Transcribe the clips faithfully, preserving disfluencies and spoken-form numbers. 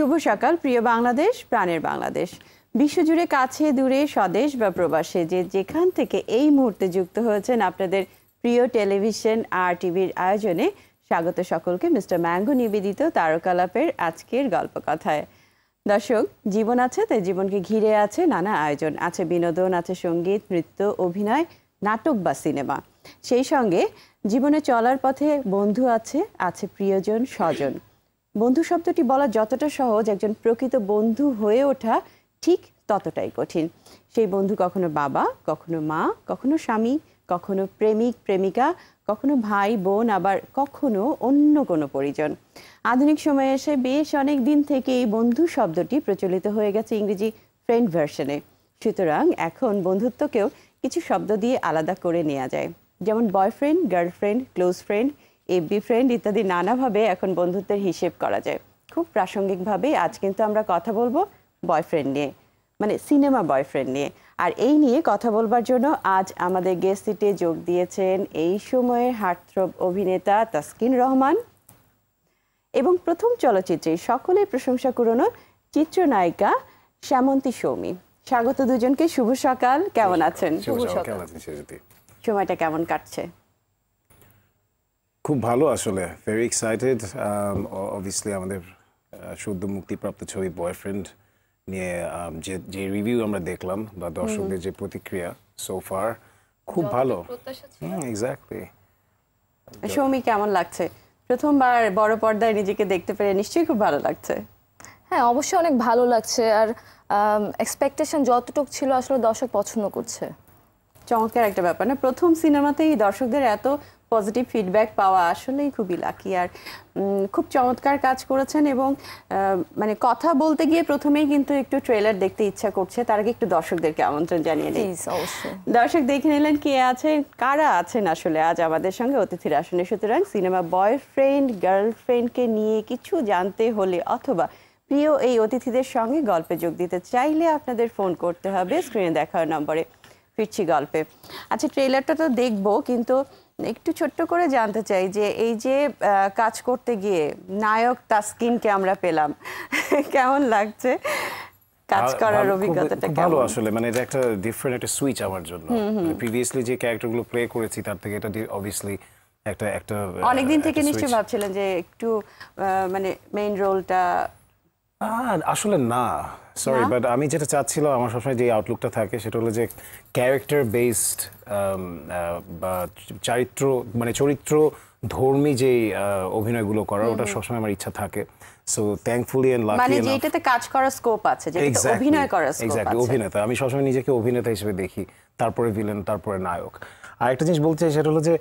शुभ सकाल प्रिय बांग्लादेश प्राणेर बांग्लादेश विश्वजुड़े काछे दूरे स्वदेश बा प्रवासे जे जेखान थेके एई मुहूर्ते जुक्त होयेछेन आपनादेर प्रिय टेलिभिशन आर टीभिर आयोजने स्वागत सकलके मिस्टर मैंगो निवेदित तारकालापेर आजकेर गल्पकथाय। दर्शक जीवन आछे ताई जीवनके घिरे आछे नाना आयोजन आछे बिनोदन आछे संगीत नृत्य अभिनय नाटक बा सिनेमा सेई संगे जीवने चलार पथे बंधु आछे आछे प्रियजन स्वजन। बंधु शब्दटी बला जतटा सहज एकजन प्रकृत बंधु हये ओठा ठीक ततटाई कठिन। सेई बंधु कखनो बाबा कखनो मा कखनो स्वामी कखनो प्रेमिक प्रेमिका कखनो भाई बोन आबार कखनो अन्य कोनो परिजन। आधुनिक समय एसे बेश अनेक दिन थेके बंधु शब्दटी प्रचलित हये गेछे इंग्रेजी फ्रेंड भार्शने। सुतरां एखन बंधुत्वकेओ किछु शब्द दिये आलादा करे नेওয়া যায় जेमन boyfriend girlfriend close friend FB friend इत्यादि नाना भावे एखन बंधुत्वेर हिसेब करा जाए। खूब प्रासंगिक भावे आज किन्तु आमरा कथा बोलबो बयफ्रेंड निये माने सिनेमा बयफ्रेंड निये। आर एई निये कथा बोलबार जोन्नो आज आमादेर गेस्ट सीटे जोग दियेछेन एई समयेर हार्टथ्रोब अभिनेता तास्किन रहमान एबं प्रथम चलचित्रे सकलेर प्रशंसा कुरानो चित्रनायिका शैमंती सौमी। स्वागत दुजोनके शुभ सकाल केमन आछेन? शुभ सकाल সময়টা কেমন কাটছে? খুব ভালো আসলে very excited um, obviously আমাদের শুদ্ধ মুক্তিপ্রাপ্ত ছবি বয়ফ্রেন্ড নিয়ে যে যে রিভিউ আমরা দেখলাম বা দর্শকদের যে প্রতিক্রিয়া সো ফার খুব ভালো প্রত্যাশা ছিল। এক্স্যাক্টলি সৌমি কেমন লাগছে প্রথমবার বড় পর্দায় নিজেকে দেখতে পেরে? নিশ্চয়ই খুব ভালো লাগছে। হ্যাঁ অবশ্যই অনেক ভালো লাগছে আর এক্সপেকটেশন যতটুক ছিল আসলে দর্শক পছন্দ করছে। চমৎকার একটা ব্যাপার না প্রথম সিনেমাতেই দর্শকদের এত পজিটিভ ফিডব্যাক পাওয়া আসলেই খুবই লাকি আর খুব চমৎকার কাজ করেছেন। এবং মানে কথা বলতে গিয়ে প্রথমেই কিন্তু একটু ট্রেলার দেখতে ইচ্ছা করছে তার আগে একটু দর্শকদেরকে আমন্ত্রণ জানিয়ে দিই। দর্শক দেখে নিলেন কে আছেন কারা আছেন আসলে আজ আমাদের সঙ্গে অতিথির আসনে। সুতরাং সিনেমা বয়ফ্রেন্ড গার্লফ্রেন্ডকে নিয়ে কিছু জানতে হলে অথবা প্রিয় এই অতিথিদের সঙ্গে গল্পে যোগ দিতে চাইলে আপনাদের ফোন করতে হবে স্ক্রিনে দেখার নম্বরে। ফিরছি গল্পে। আচ্ছা ট্রেলারটা তো দেখবো কিন্তু একটু ছোট্ট করে জানতে চাই যে এই যে কাজ করতে গিয়ে নায়ক তাসকিনকে আমরা পেলাম কেমন লাগছে কাজ করার অভিজ্ঞতাটা? ভালো আসলে মানে এটা একটা ডিফারেন্ট একটা সুইচ আমার জন্য। প্রিভিয়াসলি যে ক্যারেক্টারগুলো প্লে করেছি তার থেকে এটা অবভিয়াসলি একটা একটা অনেক দিন থেকে নিশ্চয়ই ভাবছিলেন যে একটু মানে মেইন রোলটা আসলে না সরি বাট আমি যেটা চাচ্ছিলাম আমার সবসময় যে আউটলুকটা থাকে সেটা হলো যে ক্যারেক্টার বেসড বা চরিত্র মানে চরিত্র ধর্মী যে অভিনয়গুলো করার ওটা সবসময় আমার ইচ্ছা থাকে। সো থ্যাঙ্কফুলি এন্ড লাকি মানে যেটাতে কাজ করার স্কোপ আছে যেটা অভিনয় করার স্কোপ আছে। এক্স্যাক্টলি অভিনেতা আমি সবসময় নিজেকে অভিনেতা হিসেবে দেখি তারপরে ভিলেন তারপরে নায়ক। আর একটা জিনিস বলতে চাই সেটা হলো যে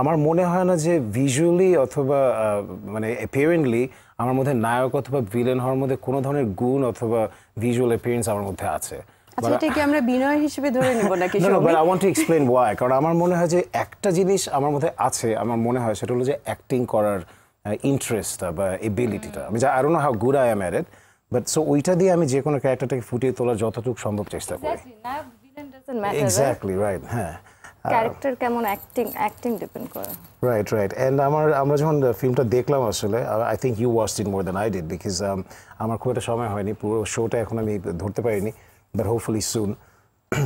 আমার মনে হয় না যে ভিজুয়ালি অথবা মানে অ্যাপিয়ারেন্টলি আমার মধ্যে নায়ক অথবা ভিলেন হওয়ার মধ্যে কোনো ধরনের গুণ অথবা ভিজুয়াল অ্যাপিয়ারেন্স আমার মধ্যে আছে। আচ্ছা এটা কি আমরা বিনয় হিসেবে ধরে নেব নাকি? No but I want to explain why. কারণ আমার মনে হয় যে একটা জিনিস আমার মধ্যে আছে আমার মনে হয় সেটা হলো যে অ্যাক্টিং করার ইন্টারেস্টটা বা এবিলিটিটা। আমি I don't know how good I am at it but so ওইটা দিয়ে আমি যে কোনো ক্যারেক্টারটাকে ফুটিয়ে তোলার যতটুকু সম্ভব চেষ্টা করি। নায়ক villain doesn't matter. Exactly right হ্যাঁ ক্যারেক্টার কেমন অ্যাক্টিং অ্যাক্টিং ডিপেন্ড করে। রাইট রাইট এন্ড আমার আমরা যখন ফিল্মটা দেখলাম আসলে I think you watched it more than I did because আমার খুব একটা সময় হয়নি পুরো শোটা এখন আমি ধরতে পারিনি but hopefully soon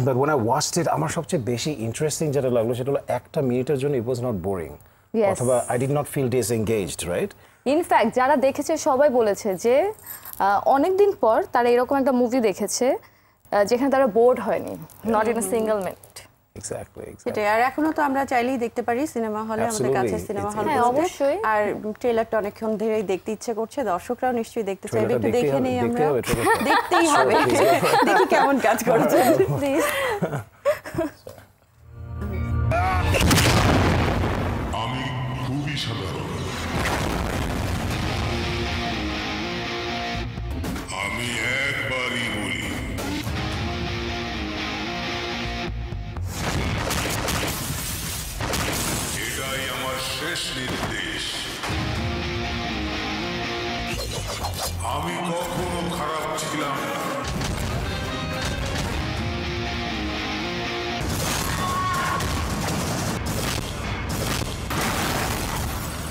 but when I watched it আমার সবচেয়ে বেশি ইন্টারেস্টিং যেটা লাগলো সেটা হলো একটা মিনিটের জন্য ইট ওয়াজ নট বোরিং অথবা I did not feel disengaged right. In fact যারা দেখেছে সবাই বলেছে যে অনেকদিন পর তারা এরকম একটা মুভি দেখেছে যেখানে তারা বোর্ড হয়নি not in a single minute. Exactly, exactly. এটা আর এখনো তো আমরা চাইলেই দেখতে পারি সিনেমা হলে আমাদের কাছে সিনেমা হল অবশ্যই। আর ট্রেলারটা অনেকক্ষণ ধরেই দেখতে ইচ্ছে করছে দর্শকরাও নিশ্চয়ই দেখতে চাইবে একটু দেখে নেই আমরা দেখতেই হবে দেখি কেমন কাজ করছে প্লিজ। আমি খুবই সাধারণ আমি একবারই বলি শেষ নির্দেশ আমি কখনো খারাপ ছিলাম না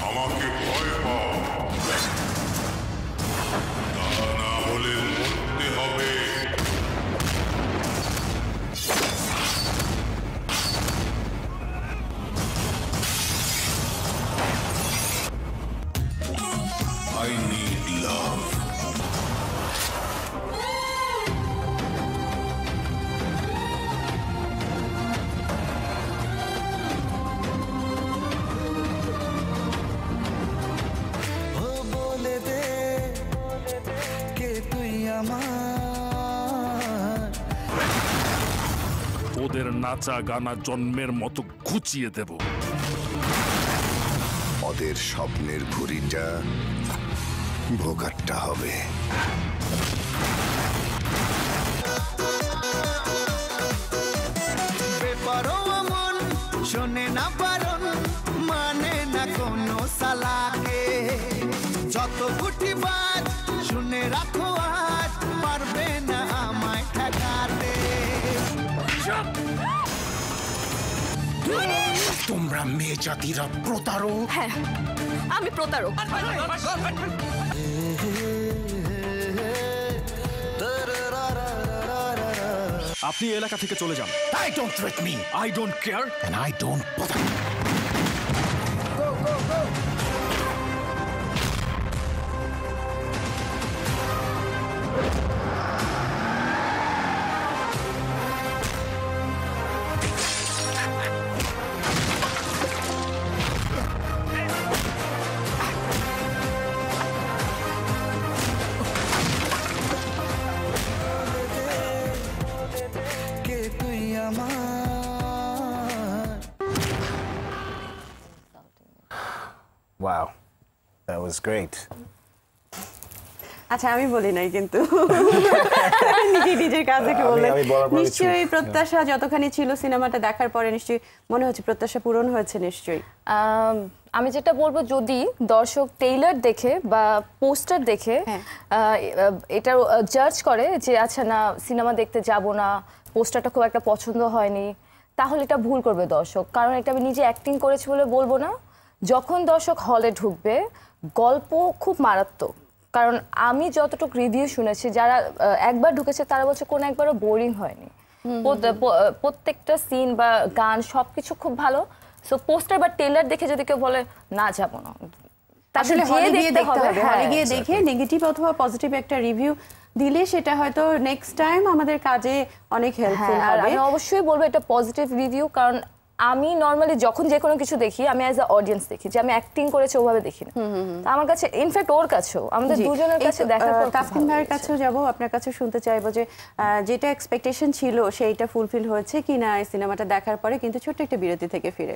আমাকে ভয় পাও ওদের নাচা গানা জন্মের মতো খুঁচিয়ে দেব। ওদের স্বপ্নের ঘুড়িটা ভোগাট্টা হবে। বেপরোয়া মন শোনে না বারণ, মানে না কোনো সালাকে। যত গুটি বাজ শুনে রাখো আজ, পারবে না আমায় ঠেকাতে। তোমরা মেয়ে জাতিরা প্রতারক। হ্যাঁ, আমি প্রতারক। আপনি এলাকা থেকে চলে যান। I don't threaten me. I don't care and I don't bother. Go, go, go. Wow, that was great. আচ্ছা আমি বলি নাই কিন্তু নিজে নিজের কাজ থেকে বললেন। নিশ্চয়ই প্রত্যাশা যতখানি ছিল সিনেমাটা দেখার পরে নিশ্চয়ই মনে হচ্ছে প্রত্যাশা পূরণ হয়েছে। নিশ্চয়ই আমি যেটা বলবো, যদি দর্শক ট্রেইলার দেখে বা পোস্টার দেখে এটা জাজ করে যে আচ্ছা না সিনেমা দেখতে যাব না, পোস্টারটা খুব একটা পছন্দ হয়নি, তাহলে এটা ভুল করবে দর্শক। কারণ এটা আমি নিজে অ্যাক্টিং করেছি বলে বলবো না। যখন দর্শক হলে ঢুকবে, গল্প খুব মারাত্মক। কারণ আমি যতটুকু রিভিউ শুনেছি, যারা একবার ঢুকেছে তারা বলছে কোনো একবারও বোরিং হয়নি। প্রত্যেকটা সিন বা গান সবকিছু খুব ভালো। সো পোস্টার বা ট্রেলার দেখে যদি কেউ বলে না যাবো না, আসলে হলে গিয়ে দেখতে হবে। হলে গিয়ে দেখে নেগেটিভ অথবা পজিটিভ একটা রিভিউ দিলে সেটা হয়তো নেক্সট টাইম আমাদের কাজে অনেক হেল্পফুল হবে। আমি অবশ্যই বলবো এটা পজিটিভ রিভিউ। কারণ আমি নর্মালি যখন যে কোনো কিছু দেখি আমি অ্যাজ আ অডিয়েন্স দেখি, যে আমি অ্যাক্টিং করেছি ওভাবে দেখি না। আমার কাছে ইনফ্যাক্ট ওর কাছেও, আমাদের দুজনের কাছে, দেখার পর তাসকিন ভাইয়ের কাছেও যাব, আপনার কাছে শুনতে চাইবো যে যেটা এক্সপেকটেশন ছিল সেইটা ফুলফিল হয়েছে কিনা এই সিনেমাটা দেখার পরে। কিন্তু ছোট্ট একটা বিরতি থেকে ফিরে।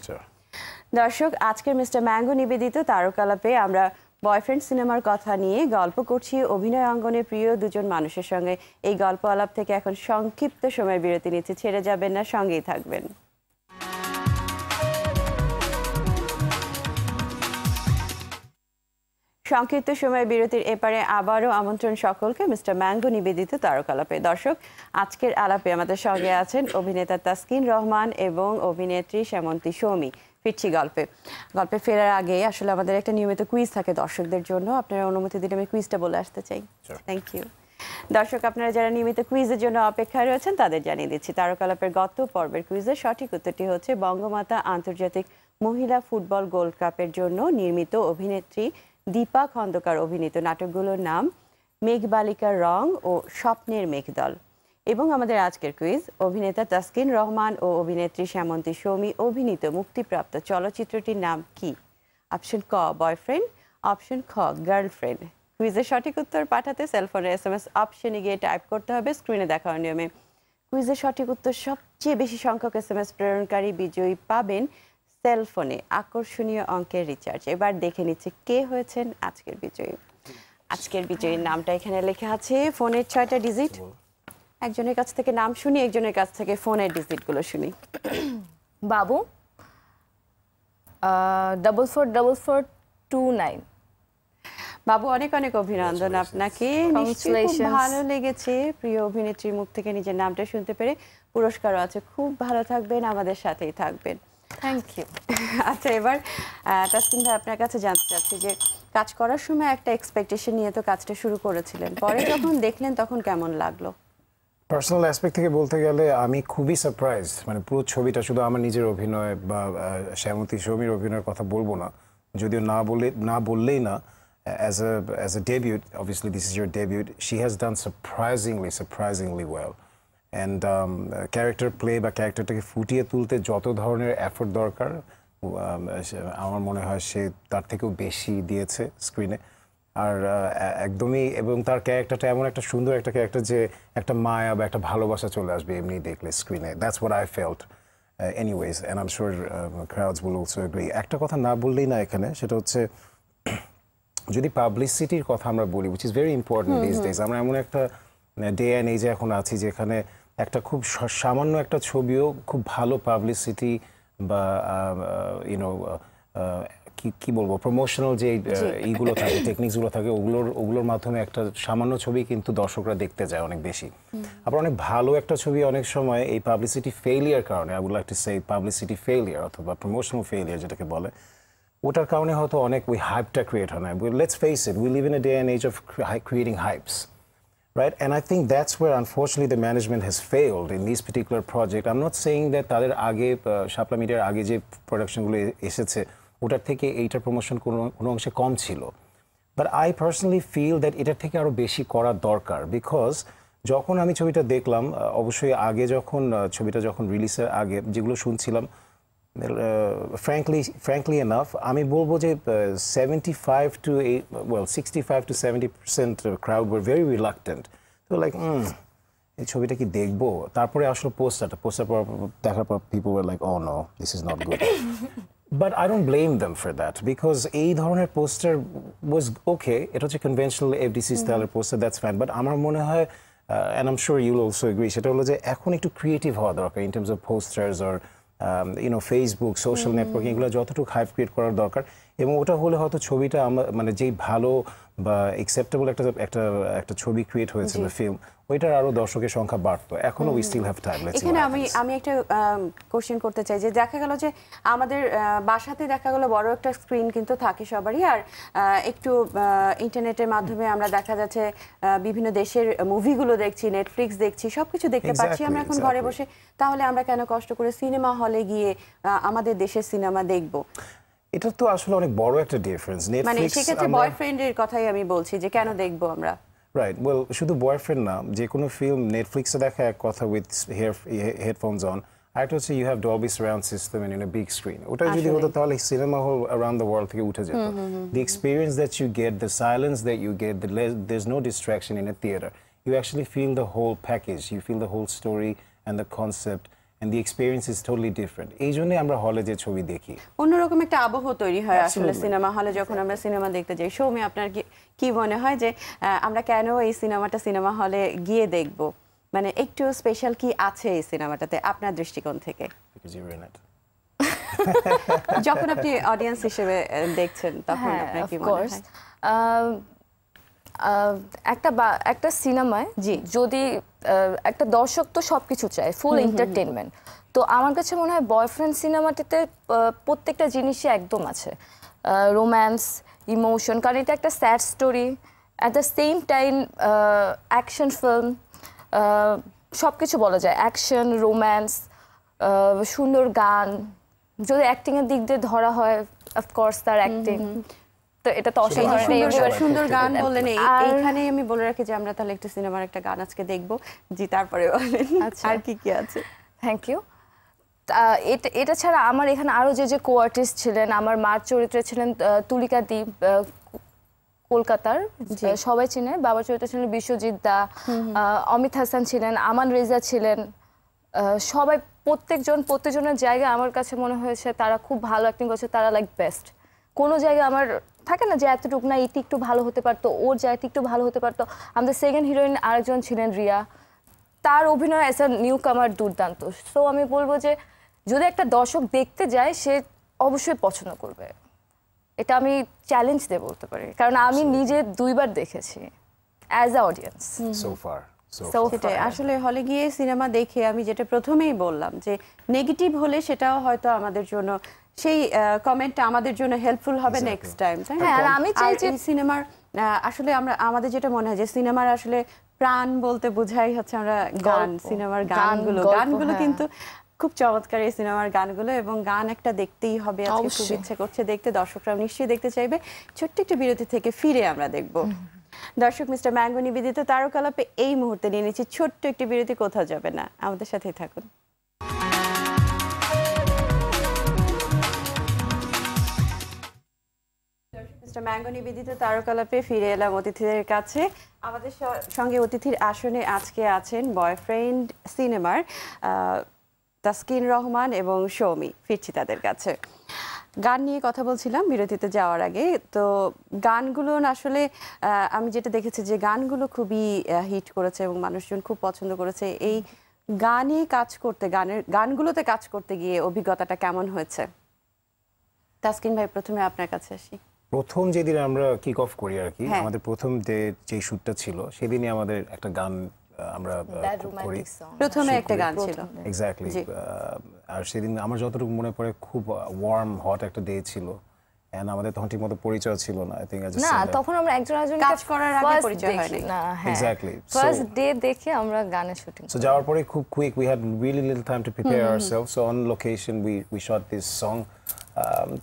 দর্শক, আজকের মিস্টার ম্যাঙ্গো নিবেদিত তারকালাপে আমরা বয়ফ্রেন্ড সিনেমার কথা নিয়ে গল্প করছি অভিনয় অঙ্গনে প্রিয় দুজন মানুষের সঙ্গে। এই গল্প আলাপ থেকে এখন সংক্ষিপ্ত সময় বিরতি নিচ্ছে। ছেড়ে যাবেন না, সঙ্গেই থাকবেন। সংক্ষিপ্ত সময় বিরতির এপারে আবারও আমন্ত্রণ সকলকে মিস্টার ম্যাঙ্গো নিবেদিত তারকালাপে। দর্শক, আজকের আলাপে আমাদের সঙ্গে আছেন অভিনেতা তাসকিন রহমান এবং অভিনেত্রী শ্যামন্তী সৌমি। ফিরছি গল্পে। গল্পে ফেরার আগে আসলে আমাদের একটা নিয়মিত কুইজ থাকে দর্শকদের জন্য। আপনারা অনুমতি দিলে আমি কুইজটা বলে আসতে চাই। Thank you. দর্শক, আপনারা যারা নিয়মিত কুইজের জন্য অপেক্ষায় রয়েছেন তাদের জানিয়ে দিচ্ছি, তারকালাপের গত পর্বের কুইজের সঠিক উত্তরটি হচ্ছে বঙ্গমাতা আন্তর্জাতিক মহিলা ফুটবল গোল্ড কাপের জন্য নির্মিত অভিনেত্রী দীপা খন্দকার অভিনীত নাটকগুলোর নাম মেঘবালিকার রং ও স্বপ্নের মেঘদল। এবং আমাদের আজকের কুইজ, অভিনেতা তাসকিন রহমান ও অভিনেত্রী শ্যামন্তী সৌমি অভিনীত মুক্তিপ্রাপ্ত চলচ্চিত্রটির নাম কি? অপশন ক বয়ফ্রেন্ড, অপশন খ গার্লফ্রেন্ড। কুইজের সঠিক উত্তর পাঠাতে সেলফোনের এস এম এস অপশনে গিয়ে টাইপ করতে হবে স্ক্রিনে দেখানোর নিয়মে। কুইজের সঠিক উত্তর সবচেয়ে বেশি সংখ্যক এস এম এস প্রেরণকারী বিজয়ী পাবেন সেলফোনে আকর্ষণীয় অঙ্কের রিচার্জ। এবার দেখে নিচ্ছে কে হয়েছেন আজকের বিজয়ী। আজকের বিজয়ীর নামটা এখানে লেখা আছে, ফোনের ছয়টা ডিজিট। একজনের কাছ থেকে নাম শুনি, একজনের কাছ থেকে ফোনের ডিজিটগুলো শুনি। বাবু double four double four two nine. বাবু অনেক অনেক অভিনন্দন আপনাকে, নিশ্চয়ই খুব ভালো লেগেছে প্রিয় অভিনেত্রীর মুখ থেকে নিজের নামটা শুনতে পেরে। পুরস্কারও আছে, খুব ভালো থাকবেন, আমাদের সাথেই থাকবেন। Thank you. আচ্ছা এবার তাসকিন ভাই, আপনার কাছে জানতে চাচ্ছি যে কাজ করার সময় একটা এক্সপেকটেশন নিয়ে তো কাজটা শুরু করেছিলেন, পরে যখন দেখলেন তখন কেমন লাগলো? পার্সোনাল অ্যাসপেক্ট থেকে বলতে গেলে আমি খুবই সারপ্রাইজ। মানে পুরো ছবিটা, শুধু আমার নিজের অভিনয় বা শ্যামন্তী সৌমির অভিনয়ের কথা বলবো না, যদিও না বলে না বললেই না, as a as a debut, obviously this is your debut, she has done surprisingly surprisingly well. And character play বা ক্যারেক্টারটাকে ফুটিয়ে তুলতে যত ধরনের এফোর্ট দরকার আমার মনে হয় সে তার থেকেও বেশি দিয়েছে স্ক্রিনে। আর একদমই এবং তার ক্যারেক্টারটা এমন একটা সুন্দর একটা ক্যারেক্টার যে একটা মায়া বা একটা ভালোবাসা চলে আসবে এমনি দেখলে স্ক্রিনে। That's what I felt anyways and I am sure crowds will also agree. একটা কথা না বললেই না এখানে, সেটা হচ্ছে যদি পাবলিসিটির কথা আমরা বলি, which is very important this days. আমরা এমন একটা ডে অ্যান্ড এজে এখন আছি যেখানে একটা খুব সামান্য একটা ছবিও খুব ভালো পাবলিসিটি বা ইউনো কি কি বলবো প্রমোশনাল যে এইগুলো থাকে, টেকনিক্সগুলো থাকে, ওগুলোর ওগুলোর মাধ্যমে একটা সামান্য ছবি কিন্তু দর্শকরা দেখতে যায় অনেক বেশি। আবার অনেক ভালো একটা ছবি অনেক সময় এই পাবলিসিটি ফেইলিয়ার কারণে, I would like to say publicity failure অথবা প্রমোশনাল ফেইলিয়ার যেটাকে বলে, ওটার কারণে হয়তো অনেক ওই হাইপটা ক্রিয়েট হয় না। Let's face it, we live in a day and age of creating hypes, right? And I think that's where unfortunately the management has failed in this particular project. I'm not saying that tader age Shapla Media age je production gulo eseche otar theke eitar promotion kono ongshe kom chilo, but I personally feel that etar theke aro beshi kora dorkar, because jokhon ami chobi ta dekhlam obosshoi age jokhon chobi ta jokhon release er age jegulo shunchilam, frankly frankly enough ami bolbo je seventy-five to eight, well sixty-five to seventy percent crowd were very reluctant. They were like mm ei chobi ta ki dekhbo, tarpore ashlo poster ta poster por dekhar por people were like oh no this is not good. But I don't blame them for that, because ei dhoroner poster was okay, it was a conventional F D C style poster, that's fine, but amar mone hoy and I'm sure you'll also agree seta holo je ekhon ekটু creative howa dorkar in terms of posters or Um, you know Facebook social mm -hmm. networking গুলো যতটুকু hype create করার দরকার, এবং ওটা হলে হয়তো ছবিটা মানে যেই ভালো বা অ্যাকসেপ্টেবল একটা একটা একটা ছবি ক্রিয়েট হয়েছিল ফিল্ম, ওইটার আরো দর্শকের সংখ্যা বাড়তো। এখনো উই স্টিল হ্যাভ টাইম। এখানে আমি আমি একটা কোশ্চেন করতে চাই যে দেখা গেল যে আমাদের বাসাতে দেখা গেল বড় একটা স্ক্রিন কিন্তু থাকে সবারই, আর একটু ইন্টারনেটের মাধ্যমে আমরা দেখা যাচ্ছে বিভিন্ন দেশের মুভিগুলো দেখছি, নেটফ্লিক্স দেখছি, সবকিছু দেখতে পাচ্ছি আমরা এখন ঘরে বসে। তাহলে আমরা কেন কষ্ট করে সিনেমা হলে গিয়ে আমাদের দেশের সিনেমা দেখবো? এটা তো আসলে অনেক বড় একটা ডিফারেন্স। নেটফ্লিক্স মানে সেক্ষেত্রে বয়ফ্রেন্ডের কথাই আমি বলছি যে কেন দেখবো আমরা, রাইট? ওয়েল শুধু বয়ফ্রেন্ড না, যে কোনো ফিল্ম নেটফ্লিক্সে দেখা এক কথা উইথ হেডফোনস অন, আরেকটা হচ্ছে you have Dolby surround system in a big screen. ওটা যদি হতো তাহলে cinema hall around the world থেকে উঠে যেত। The experience that you get, the silence that you get, there is no distraction in a theatre, you actually feel the whole package, you feel the whole story and the concept. And the experience is totally different. এই জন্য আমরা হলে যে ছবি দেখি অন্যরকম একটা আবহ তৈরি হয় আসলে সিনেমা হলে যখন আমরা সিনেমা দেখতে যাই। সৌমি, আপনার কি মনে হয় যে আমরা কেন এই সিনেমাটা সিনেমা হলে গিয়ে দেখব? মানে একটু স্পেশাল কি আছে এই সিনেমাটাতে আপনার দৃষ্টিকোণ থেকে? যখন আপনি অডিয়েন্স হিসেবে দেখছেন তখন আপনার কি মনে হয়? একটা একটা সিনেমায় জি যদি একটা দর্শক তো সব কিছু চায়, ফুল এন্টারটেনমেন্ট, তো আমার কাছে মনে হয় বয়ফ্রেন্ড সিনেমাটিতে প্রত্যেকটা জিনিসই একদম আছে, রোম্যান্স, ইমোশন, কারণ এটা একটা sad story, at the same time action film, সব কিছু বলা যায়, অ্যাকশন, রোম্যান্স, সুন্দর গান, যদি অ্যাক্টিংয়ের দিক দিয়ে ধরা হয় অফকোর্স তার অ্যাক্টিং তো এটা তো অসাধারণ। সুন্দর গান বললেন, এইখানে আমি বলে রাখি যে আমরা তাহলে একটা সিনেমার একটা গান আজকে দেখব। জি, তারপরে বলেন আর কি কি আছে। Thank you. এটা এটা ছাড়া আমার এখানে আরও যে যে কো আর্টিস্ট ছিলেন, আমার মার চরিত্রে ছিলেন তুলিকা দীপ কলকাতার, সবাই চিনে, বাবার চরিত্রে ছিলেন বিশ্বজিৎ দা, অমিত হাসান ছিলেন, আমান রেজা ছিলেন, সবাই প্রত্যেকজন প্রত্যেকজনের জায়গায় আমার কাছে মনে হয়েছে তারা খুব ভালো অ্যাক্টিং করছে, তারা লাইক বেস্ট। কোনো জায়গায় আমার থাকে না যে এতটুকু না, এটি একটু ভালো হতে পারতো, ওর জায়গাটি একটু ভালো হতে পারতো। আমাদের সেকেন্ড হিরোইন আরেকজন ছিলেন রিয়া, তার অভিনয় অ্যাজ আ নিউ কামার দুর্দান্ত। সো আমি বলবো যে যদি একটা দর্শক দেখতে যায় সে অবশ্যই পছন্দ করবে, এটা আমি চ্যালেঞ্জ দিয়ে বলতে পারি, কারণ আমি নিজে দুইবার দেখেছি as a audience. So far সেটাই আসলে হলে গিয়ে সিনেমা দেখে আমি যেটা প্রথমেই বললাম যে নেগেটিভ হলে সেটাও হয়তো আমাদের জন্য সেই কমেন্টটা আমাদের জন্য হেল্পফুল হবে নেক্সট টাইম, তাই না? আর আমি চাই যে সিনেমার আসলে আমরা আমাদের যেটা মনে হয় যে সিনেমার আসলে প্রাণ বলতে বোঝাই হচ্ছে আমরা গান, সিনেমার গানগুলো গানগুলো কিন্তু খুব চমৎকার এই সিনেমার গানগুলো, এবং গান একটা দেখতেই হবে আজকে, খুব ইচ্ছে করছে দেখতে, দর্শকরা নিশ্চয়ই দেখতে চাইবে। ছোট্ট একটা বিরতি থেকে ফিরে আমরা দেখব। দর্শক, মিস্টার ম্যাঙ্গো নিবেদিত তারকালাপে এই মুহূর্তে নিয়ে নিচ্ছি ছোট্ট একটি বিরতি, কোথাও যাবে না, আমাদের সাথেই থাকুন। मिस्टर मैंगो निवेदित तारकालापे फिरे एलाम अतिथिदेर काछे आमादेर संगे अतिथिर आसने आजके आछेन बयफ्रेंड सिनेमार तास्किन रहमान एवं शौमी फिरछि तादेर काछे गान निये कथा बोलछिलाम बिरतिते जाओयार आगे तो गानगुलो आसले आमी जेटा देखेछि जे गानगुलो खुबই हिट करेছে এবং মানুষজন খুব পছন্দ করেছে এই গানে কাজ করতে গানের গানগুলোতে কাজ করতে গিয়ে অভিজ্ঞতাটা কেমন হয়েছে तास्किन भाई प्रथमे आपनार काछे आसि प्रथम जेदिन आमरा किक अफ करी आर कि आमादेर प्रथम जे जे शूटटा छिलो सेदिनই आमादेर একটা গান আমরা করি প্রথমে একটা গান ছিল এক্স্যাক্টলি আর সেদিন আমার যতটুকু মনে পড়ে খুব ওয়ার্ম হট একটা ডে ছিল এন্ড আমাদের তখন ঠিকমতো পরিচয় ছিল না আই থিং আই জাস্ট না তখন আমরা একজন আরেকজন কাজ করার আগে পরিচয় হয় না এক্স্যাক্টলি ফার্স্ট ডে দেখে আমরা গানের শুটিং সো যাওয়ার পরে খুব quick we had really little time to prepare ourselves so on location we we shot this song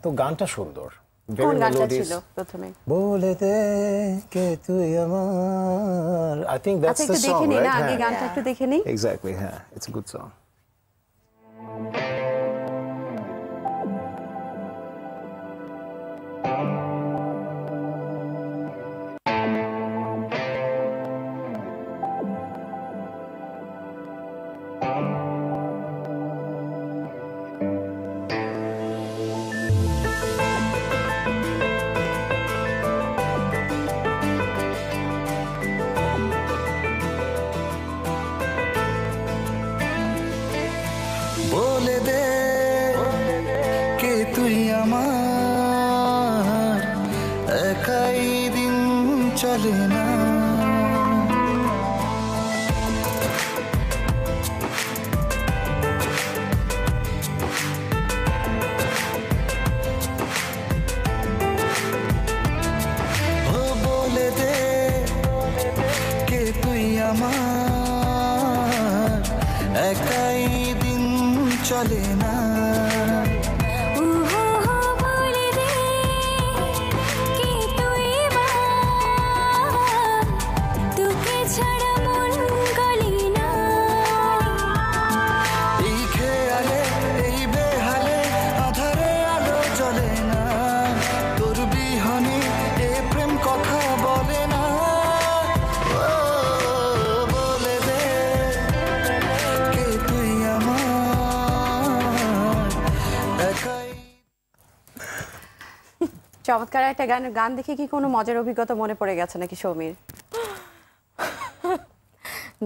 তো গানটা সুন্দর কোন গানটা ছিল প্রথমে বলে দে কে তুই আমার I think that's the song আচ্ছা একটু দেখে নিন আগে গানটা একটু দেখে নিন এক্স্যাক্টলি হ্যাঁ इट्स अ गुड सॉन्ग চমৎকার একটা গান গান দেখে কি কোনো মজার অভিজ্ঞতা মনে পড়ে গেছে নাকি শৌমির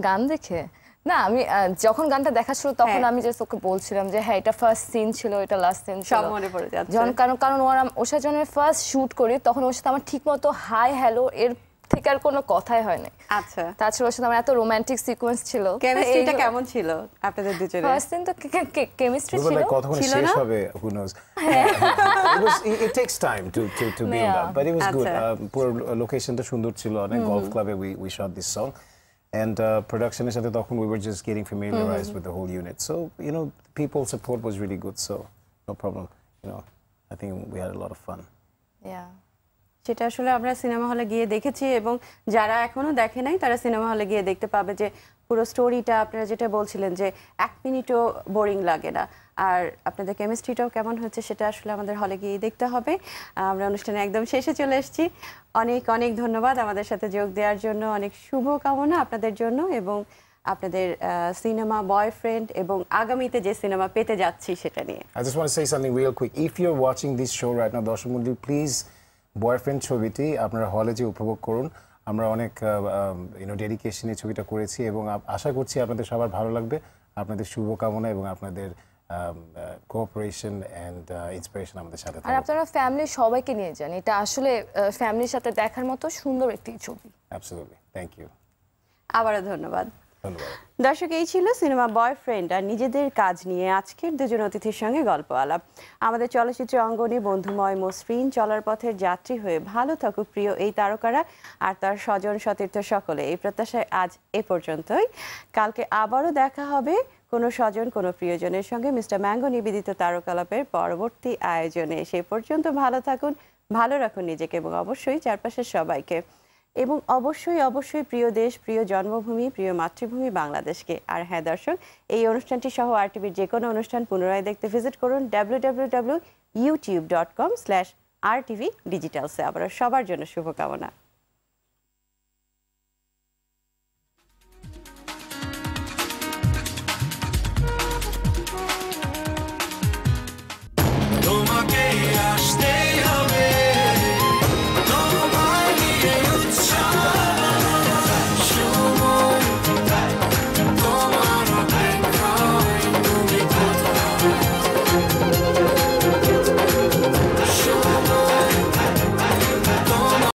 গান দেখে না আমি যখন গানটা দেখা শুরু তখন আমি যে ওকে বলছিলাম যে হ্যাঁ এটা ফার্স্ট সিন ছিল এটা লাস্ট সিন ছিল সব মনে পড়ে যাচ্ছে যখন কারণ কারণ ওর সাথে যখন ফার্স্ট শুট করি তখন ওর সাথে আমার ঠিকমতো হাই হ্যালো এর ঠিক আর কোনো কথাই হয় না আচ্ছা তাছাড়া ওর সাথে আমার এত রোমান্টিক সিকোয়েন্স ছিল কেমিস্ট্রিটা কেমন ছিল আপনাদের দুজনের ফার্স্ট দিন তো কেমিস্ট্রি ছিল ছিল না who knows it was it takes time to to to build up but it was good পুরো লোকেশনটা সুন্দর ছিল অনেক গলফ ক্লাবে we we shot this song and uh, production এর সাথে তখন we were just getting familiarized with the whole unit so you know people's support was really good so no problem you know I think we had a lot of fun yeah যেটা আসলে আমরা cinema হলে গিয়ে দেখেছি এবং যারা এখনো দেখে নাই তারা সিনেমা হলে গিয়ে দেখতে পাবে যে পুরো স্টোরিটা আপনারা যেটা বলছিলেন যে এক মিনিটও বোরিং লাগে না আর আপনাদের কেমিস্ট্রিটাও কেমন হচ্ছে সেটা আসলে আমাদের হলে গিয়ে দেখতে হবে আমরা অনুষ্ঠানে একদম শেষে চলে এসেছি অনেক অনেক ধন্যবাদ আমাদের সাথে যোগ দেওয়ার জন্য অনেক শুভ কামনা আপনাদের জন্য এবং আপনাদের সিনেমা বয়ফ্রেন্ড এবং আগামীতে যে সিনেমা পেতে যাচ্ছি সেটা নিয়ে I just want to say something real quick if you're watching this show right now দর্শক বন্ধু please বয়ফ্রেন্ড ছবিটি আপনারা হলে যে উপভোগ করুন আমরা অনেক ইউনো ডেডিকেশনে ছবিটা করেছি এবং আশা করছি আপনাদের সবার ভালো লাগবে আপনাদের শুভকামনা এবং আপনাদের কোঅপারেশন এন্ড ইন্সপিরেশন আমাদের সাথে থাকবে আর আপনারা ফ্যামিলি সবাইকে নিয়ে যান এটা আসলে ফ্যামিলির সাথে দেখার মতো সুন্দর একটি ছবি অ্যাবসলিউটলি থ্যাংক ইউ আবারো ধন্যবাদ ধন্যবাদ দর্শক এই ছিল সিনেমা বয়ফ্রেন্ড আর নিজেদের কাজ নিয়ে আজকের দুজন অতিথির সঙ্গে গল্প আলাপ আমাদের চলচ্চিত্র অঙ্গনে বন্ধুময় মসৃণ চলার পথের যাত্রী হয়ে ভালো থাকুক প্রিয় এই তারকারা আর তার স্বজন সতীর্থ সকলে এই প্রত্যাশায় আজ এ পর্যন্তই কালকে আবারও দেখা হবে কোনো স্বজন কোনো প্রিয়জনের সঙ্গে মিস্টার ম্যাঙ্গো নিবেদিত তারকালাপের পরবর্তী আয়োজনে সে পর্যন্ত ভালো থাকুন ভালো রাখুন নিজেকে এবং অবশ্যই চারপাশের সবাইকে এবং অবশ্যই অবশ্যই প্রিয় দেশ প্রিয় জন্মভূমি প্রিয় মাতৃভূমি বাংলাদেশকে আর হ্যাঁ দর্শক এই অনুষ্ঠানটি সহ আরটিভির যে কোনো অনুষ্ঠান পুনরায় দেখতে ভিজিট করুন www dot youtube dot com slash R TV digital से आबार सबार जोन्नो शुभकामना।